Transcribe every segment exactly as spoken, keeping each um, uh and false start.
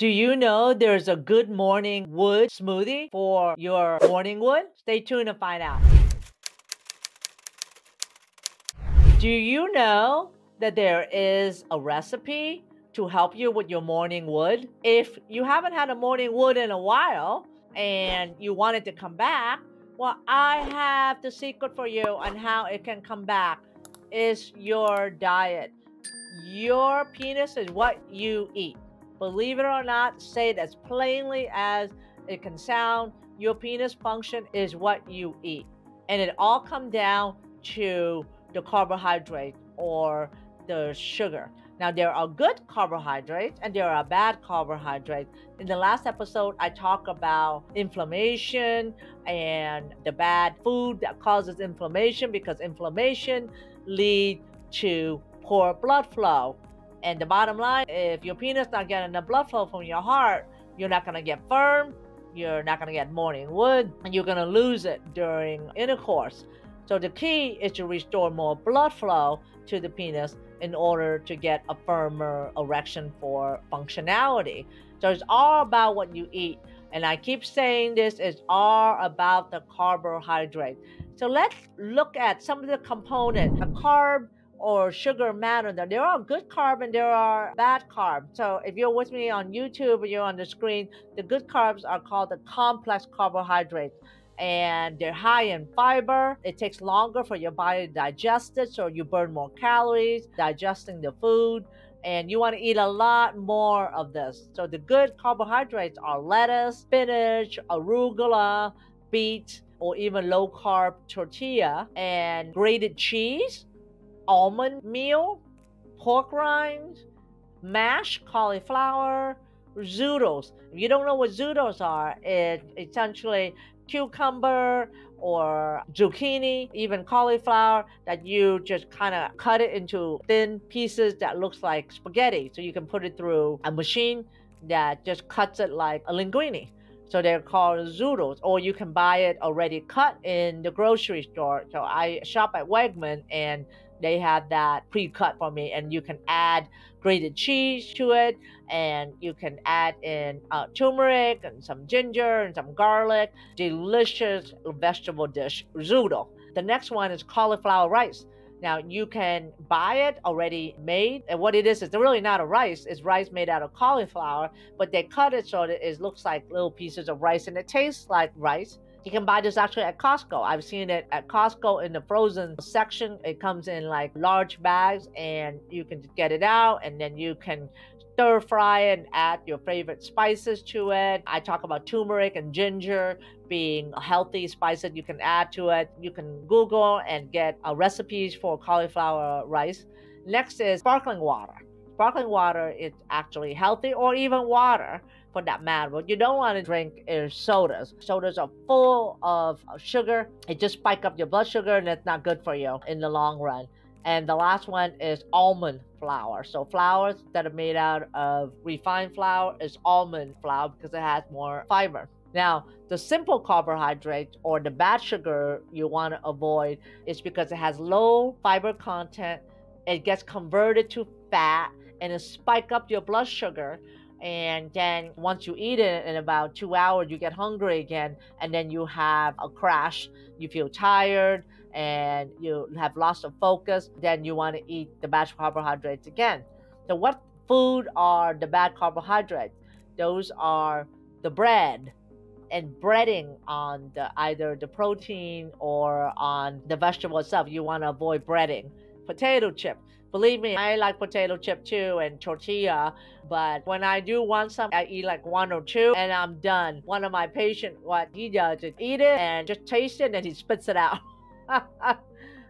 Do you know there's a Good Morning Wood Smoothie for your morning wood? Stay tuned to find out. Do you know that there is a recipe to help you with your morning wood? If you haven't had a morning wood in a while and you want it to come back, well, I have the secret for you on how it can come back. It's your diet. Your penis is what you eat. Believe it or not, say it as plainly as it can sound. Your penis function is what you eat. And it all comes down to the carbohydrate or the sugar. Now, there are good carbohydrates and there are bad carbohydrates. In the last episode, I talked about inflammation and the bad food that causes inflammation, because inflammation leads to poor blood flow. And the bottom line, if your penis not getting the blood flow from your heart, you're not going to get firm, you're not going to get morning wood, and you're going to lose it during intercourse. So the key is to restore more blood flow to the penis in order to get a firmer erection for functionality. So it's all about what you eat. And I keep saying this, it's all about the carbohydrate. So let's look at some of the components, a carb or sugar matter. There are good carbs and there are bad carbs. So if you're with me on YouTube or you're on the screen, the good carbs are called the complex carbohydrates. And they're high in fiber. It takes longer for your body to digest it, so you burn more calories digesting the food, and you want to eat a lot more of this. So the good carbohydrates are lettuce, spinach, arugula, beets, or even low-carb tortilla, and grated cheese, almond meal, pork rinds, mashed cauliflower, zoodles. If you don't know what zoodles are, it's essentially cucumber or zucchini, even cauliflower, that you just kind of cut it into thin pieces that looks like spaghetti. So you can put it through a machine that just cuts it like a linguine. So they're called zoodles, or you can buy it already cut in the grocery store. So I shop at Wegman and they have that pre-cut for me, and you can add grated cheese to it, and you can add in uh, turmeric and some ginger and some garlic. Delicious vegetable dish, zoodle. The next one is cauliflower rice. Now, you can buy it already made, and what it is, it's really not a rice, it's rice made out of cauliflower, but they cut it so that it looks like little pieces of rice, and it tastes like rice. You can buy this actually at Costco. I've seen it at Costco in the frozen section. It comes in like large bags, and you can get it out, and then you can stir fry and add your favorite spices to it. I talk about turmeric and ginger being healthy spices you can add to it. You can Google and get uh, recipes for cauliflower rice. Next is sparkling water. Sparkling water is actually healthy, or even water for that matter. What you don't want to drink is sodas. Sodas are full of sugar. It just spikes up your blood sugar, and it's not good for you in the long run. And the last one is almond flour. So flours that are made out of refined flour is almond flour because it has more fiber. Now, the simple carbohydrate or the bad sugar you want to avoid is because it has low fiber content. It gets converted to fat, and it spikes up your blood sugar. And then once you eat it, in about two hours, you get hungry again, and then you have a crash. You feel tired, and you have lost of focus. Then you want to eat the bad carbohydrates again. So what food are the bad carbohydrates? Those are the bread, and breading on the, either the protein or on the vegetable itself. You want to avoid breading. Potato chip. Believe me, I like potato chip too, and tortilla, but when I do want some, I eat like one or two and I'm done. One of my patients, what he does is eat it and just taste it and he spits it out.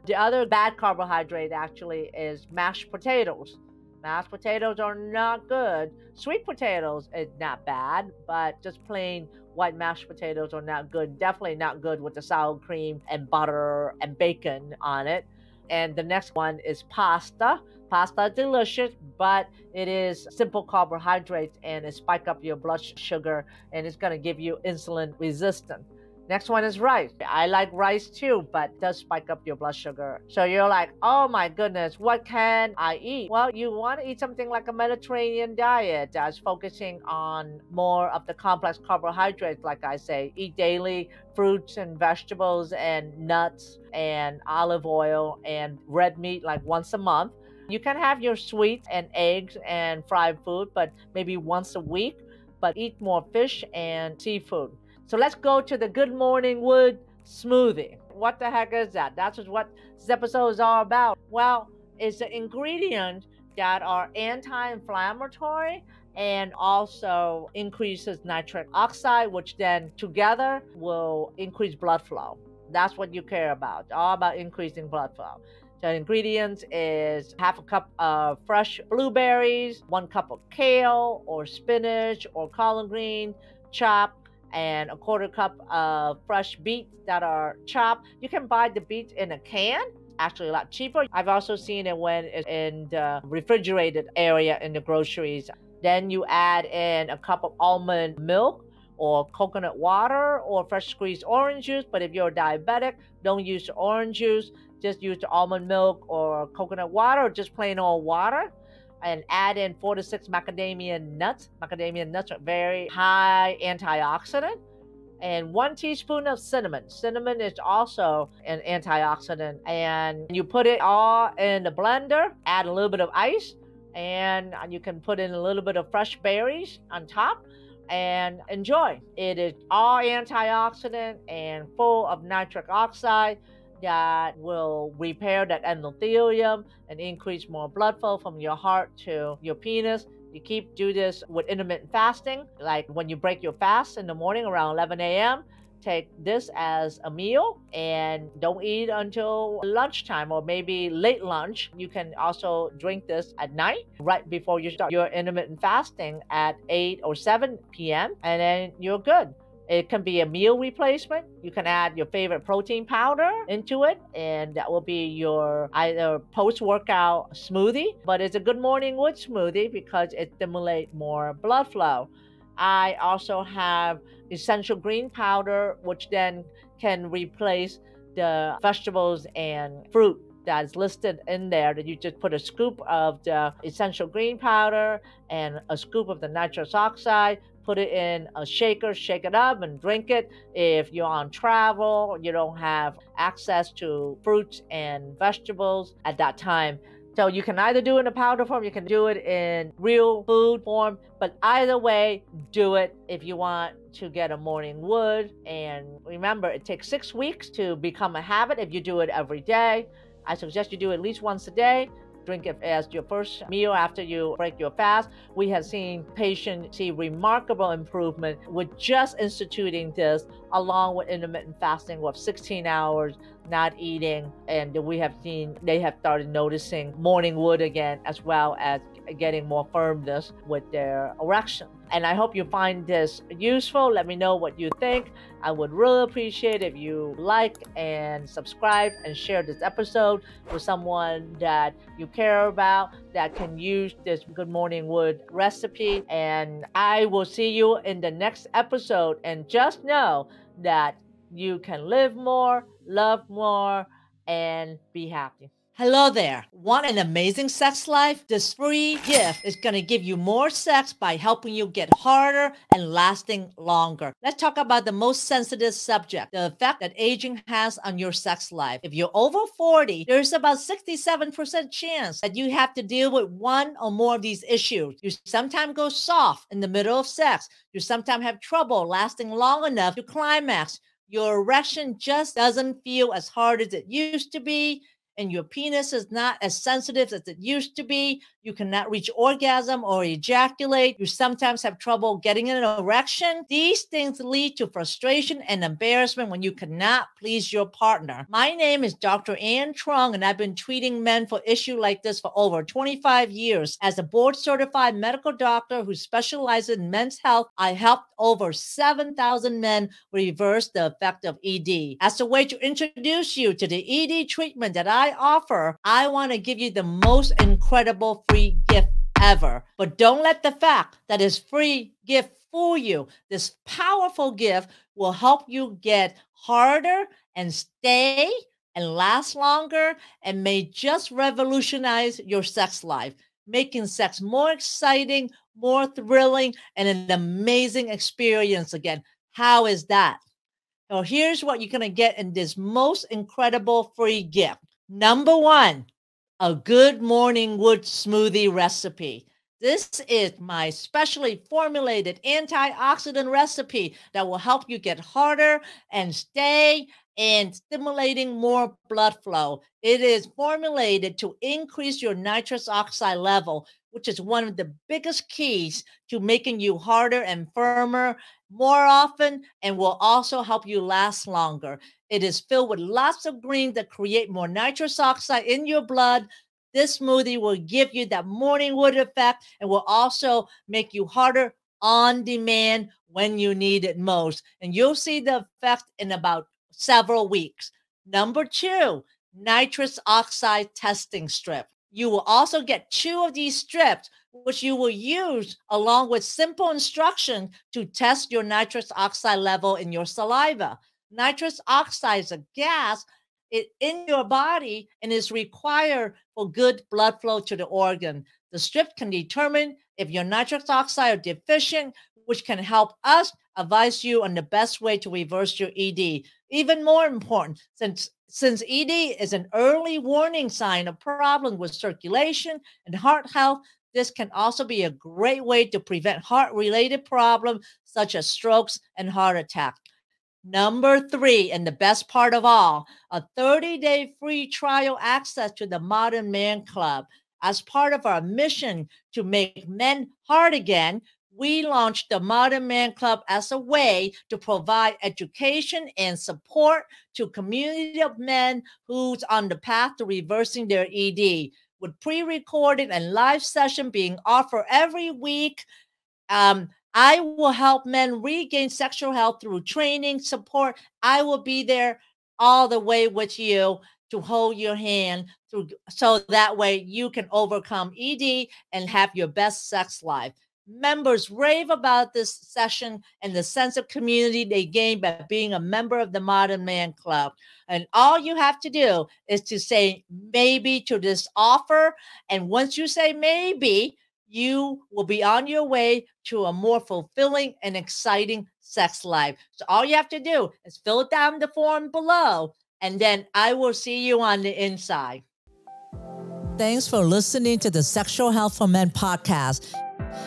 The other bad carbohydrate actually is mashed potatoes. Mashed potatoes are not good. Sweet potatoes is not bad, but just plain white mashed potatoes are not good. Definitely not good with the sour cream and butter and bacon on it. And the next one is pasta. Pasta is delicious, but it is simple carbohydrates, and it spikes up your blood sugar, and it's going to give you insulin resistance. Next one is rice. I like rice too, but it does spike up your blood sugar. So you're like, oh my goodness, what can I eat? Well, you want to eat something like a Mediterranean diet that's focusing on more of the complex carbohydrates, like I say. Eat daily fruits and vegetables and nuts and olive oil and red meat like once a month. You can have your sweets and eggs and fried food, but maybe once a week, but eat more fish and seafood. So let's go to the Good Morning Wood Smoothie. What the heck is that? That's what this episode is all about. Well, it's the ingredients that are anti-inflammatory and also increases nitric oxide, which then together will increase blood flow. That's what you care about, all about increasing blood flow. The ingredients is half a cup of fresh blueberries, one cup of kale or spinach or collard green, chopped, and a quarter cup of fresh beets that are chopped. You can buy the beets in a can, actually a lot cheaper. I've also seen it when it's in the refrigerated area in the groceries. Then you add in a cup of almond milk or coconut water or fresh squeezed orange juice. But if you're diabetic, don't use orange juice. Just use the almond milk or coconut water or just plain old water, and add in four to six macadamia nuts. Macadamia nuts are very high antioxidant, and one teaspoon of cinnamon. Cinnamon is also an antioxidant, and you put it all in the blender, add a little bit of ice, and you can put in a little bit of fresh berries on top and enjoy. It is all antioxidant and full of nitric oxide that will repair that endothelium and increase more blood flow from your heart to your penis. You keep do this with intermittent fasting. Like when you break your fast in the morning around eleven a m, take this as a meal and don't eat until lunchtime or maybe late lunch. You can also drink this at night right before you start your intermittent fasting at eight or seven p m and then you're good. It can be a meal replacement. You can add your favorite protein powder into it, and that will be your either post-workout smoothie, but it's a Good Morning Wood smoothie because it stimulates more blood flow. I also have essential green powder, which then can replace the vegetables and fruit that's listed in there, that you just put a scoop of the essential green powder and a scoop of the nitrous oxide, put it in a shaker, shake it up and drink it. If you're on travel, you don't have access to fruits and vegetables at that time. So you can either do it in a powder form, you can do it in real food form, but either way, do it if you want to get a morning wood. And remember, it takes six weeks to become a habit if you do it every day. I suggest you do it at least once a day. Drink it as your first meal after you break your fast. We have seen patients see remarkable improvement with just instituting this along with intermittent fasting of sixteen hours, not eating. And we have seen they have started noticing morning wood again, as well as getting more firmness with their erection. And I hope you find this useful. Let me know what you think. I would really appreciate if you like and subscribe and share this episode with someone that you care about that can use this Good Morning Wood recipe. And I will see you in the next episode. And just know that you can live more, love more, and be happy. Hello there. Want an amazing sex life? This free gift is going to give you more sex by helping you get harder and lasting longer. Let's talk about the most sensitive subject, the effect that aging has on your sex life. If you're over forty, there's about sixty-seven percent chance that you have to deal with one or more of these issues. You sometimes go soft in the middle of sex. You sometimes have trouble lasting long enough to climax. Your erection just doesn't feel as hard as it used to be, and your penis is not as sensitive as it used to be. You cannot reach orgasm or ejaculate. You sometimes have trouble getting an erection. These things lead to frustration and embarrassment when you cannot please your partner. My name is Doctor Anne Truong, and I've been treating men for issues like this for over twenty-five years. As a board-certified medical doctor who specializes in men's health, I helped over seven thousand men reverse the effect of E D. As a way to introduce you to the E D treatment that I offer, I want to give you the most incredible free gift ever. But don't let the fact that it's free gift for you. This powerful gift will help you get harder and stay and last longer, and may just revolutionize your sex life, making sex more exciting, more thrilling, and an amazing experience again. How is that? So here's what you're going to get in this most incredible free gift. Number one, a Good Morning Wood Smoothie recipe. This is my specially formulated antioxidant recipe that will help you get harder and stay and stimulating more blood flow. It is formulated to increase your nitric oxide level, which is one of the biggest keys to making you harder and firmer more often, and will also help you last longer. It is filled with lots of greens that create more nitric oxide in your blood. This smoothie will give you that morning wood effect and will also make you harder on demand when you need it most. And you'll see the effect in about several weeks. Number two, nitric oxide testing strip. You will also get two of these strips, which you will use along with simple instructions to test your nitric oxide level in your saliva. Nitric oxide is a gas It, in your body and is required for good blood flow to the organ. The strip can determine if your nitric oxide are deficient, which can help us advise you on the best way to reverse your E D. Even more important, since, since E D is an early warning sign of problem with circulation and heart health, this can also be a great way to prevent heart-related problems such as strokes and heart attacks. Number three, and the best part of all, a thirty-day free trial access to the Modern Man Club. As part of our mission to make men hard again, we launched the Modern Man Club as a way to provide education and support to a community of men who's on the path to reversing their E D. With pre-recorded and live session being offered every week, um, I will help men regain sexual health through training, support. I will be there all the way with you to hold your hand through, so that way you can overcome E D and have your best sex life. Members rave about this session and the sense of community they gain by being a member of the Modern Man Club. And all you have to do is to say maybe to this offer. And once you say maybe, you will be on your way to a more fulfilling and exciting sex life. So all you have to do is fill down the form below, and then I will see you on the inside. Thanks for listening to the Sexual Health for Men podcast.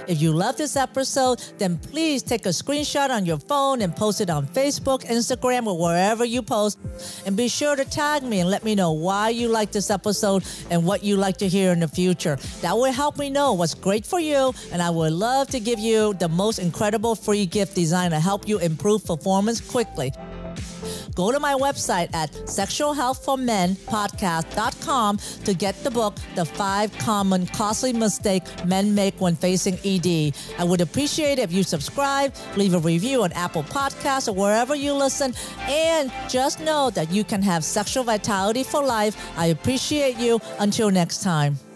If you love this episode, then please take a screenshot on your phone and post it on Facebook, Instagram, or wherever you post. And be sure to tag me and let me know why you like this episode and what you like to hear in the future. That will help me know what's great for you, and I would love to give you the most incredible free gift designed to help you improve performance quickly. Go to my website at sexual health for men podcast dot com to get the book, The Five Common Costly Mistakes Men Make When Facing E D. I would appreciate it if you subscribe, leave a review on Apple Podcasts or wherever you listen, and just know that you can have sexual vitality for life. I appreciate you. Until next time.